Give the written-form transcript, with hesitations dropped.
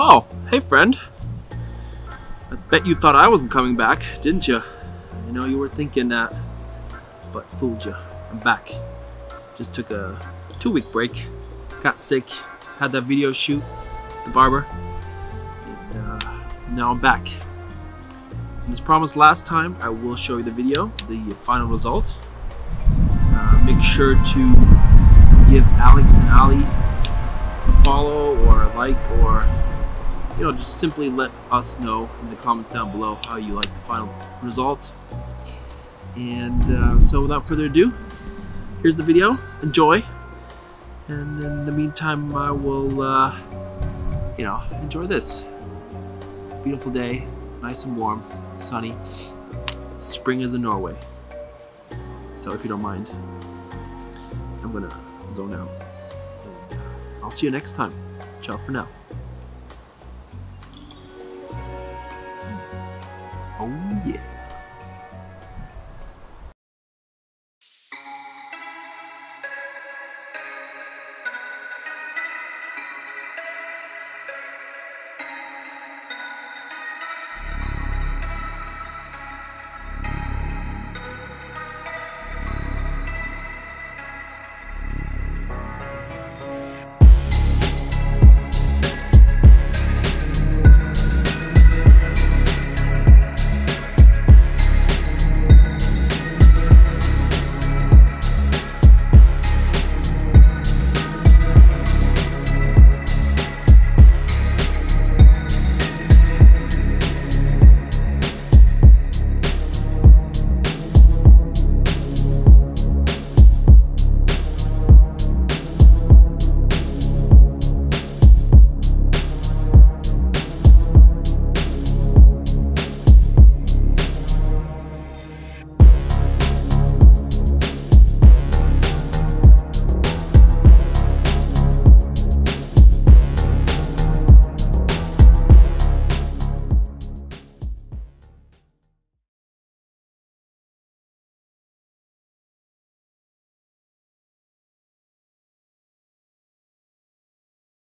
Oh, hey friend. I bet you thought I wasn't coming back, didn't you? I know you were thinking that, but fooled you. I'm back. Just took a 2-week break. Got sick. Had that video shoot. The barber. And now I'm back. And as promised last time, I will show you the video, the final result. Make sure to give Alex and Ali a follow or a like, or you know, just simply let us know in the comments down below how you like the final result. And so without further ado, here's the video. Enjoy. And in the meantime, I will you know, enjoy this beautiful day. Nice and warm, sunny. Spring is in Norway. So if you don't mind, I'm gonna zone out. I'll see you next time. Ciao for now.